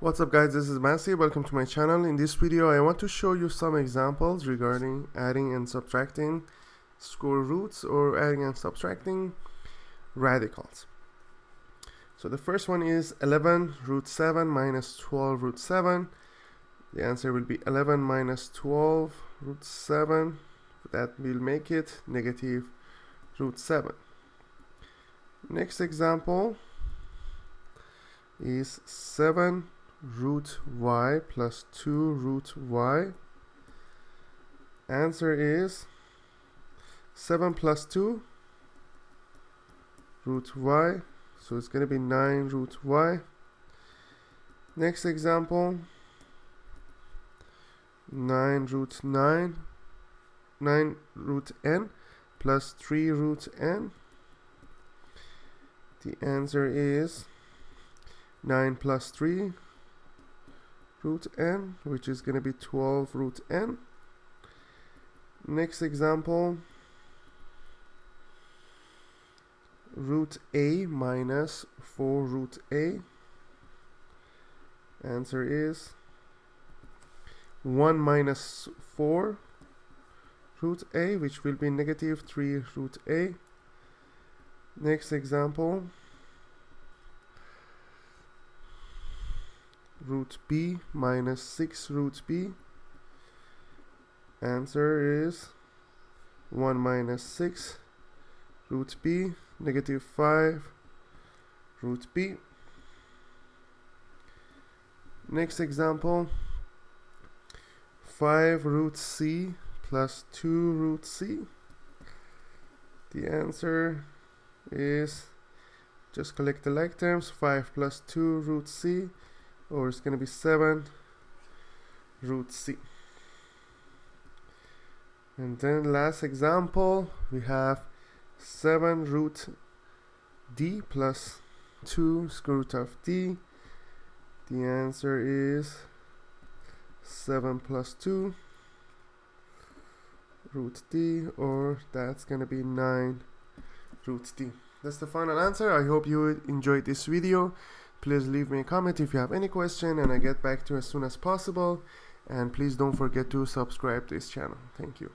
What's up guys, this is Masi, welcome to my channel. In this video I want to show you some examples regarding adding and subtracting square roots or adding and subtracting radicals. So the first one is 11 root 7 minus 12 root 7. The answer will be 11 minus 12 root 7. That will make it negative root 7. Next example is 7 root y plus 2 root y. Answer is 7 plus 2 root y, so it's going to be 9 root y. Next example, 9 root n plus 3 root n. The answer is 9 plus 3 root n, which is going to be 12 root n. Next example, root a minus 4 root a. Answer is 1 minus 4 root a, which will be negative 3 root a. Next example, root b minus 6 root b. Answer is 1 minus 6 root b, negative 5 root b. Next example, 5 root c plus 2 root c. The answer is, just collect the like terms, 5 plus 2 root c, or it's going to be 7 root c. And then last example, we have 7 root d plus 2 square root of d. The answer is 7 plus 2 root d, or that's going to be 9 root d. That's the final answer. I hope you enjoyed this video. Please leave me a comment if you have any question and I get back to you as soon as possible. And please don't forget to subscribe to this channel. Thank you.